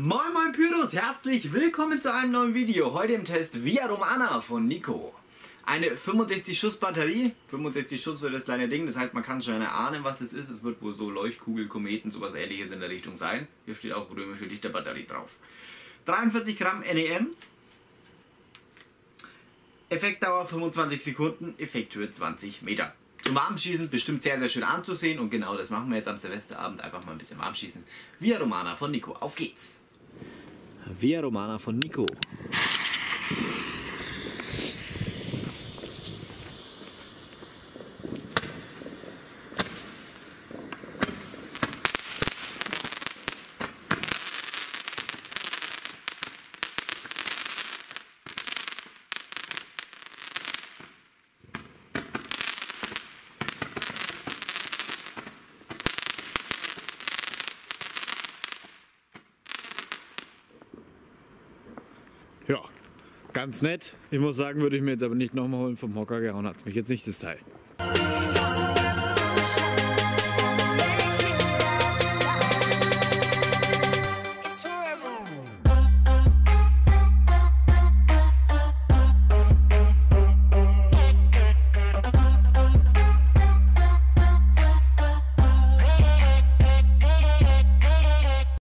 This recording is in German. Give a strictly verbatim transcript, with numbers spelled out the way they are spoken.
Moin moin Pyros, herzlich willkommen zu einem neuen Video. Heute im Test Via Romana von Nico. Eine fünfundsechzig Schuss Batterie, fünfundsechzig Schuss für das kleine Ding, das heißt man kann schon erahnen, was es ist. Es wird wohl so Leuchtkugel, Kometen, sowas ähnliches in der Richtung sein. Hier steht auch römische Lichterbatterie drauf. dreiundvierzig Gramm N E M, Effektdauer fünfundzwanzig Sekunden, Effekthöhe zwanzig Meter. Zum Warmschießen bestimmt sehr sehr schön anzusehen und genau das machen wir jetzt am Silvesterabend, einfach mal ein bisschen warmschießen. Via Romana von Nico, auf geht's! Via Romana von Nico. Ja, ganz nett. Ich muss sagen, würde ich mir jetzt aber nicht nochmal holen. Vom Hocker gehauen hat es mich jetzt nicht, das Teil.